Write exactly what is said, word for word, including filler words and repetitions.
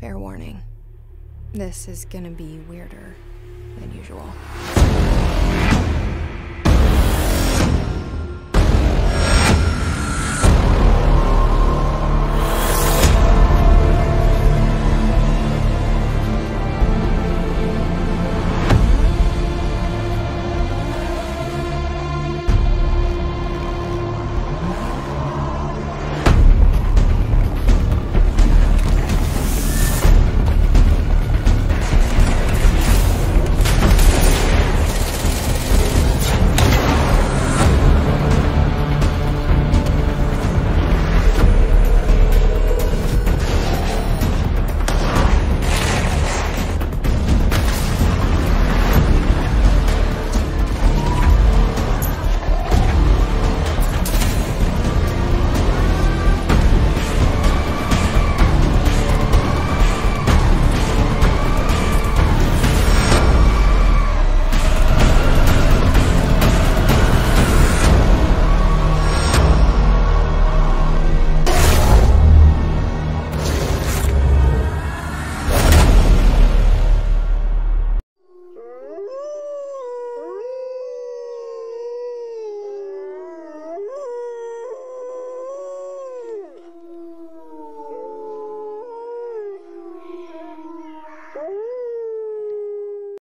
Fair warning, this is gonna be weirder than usual.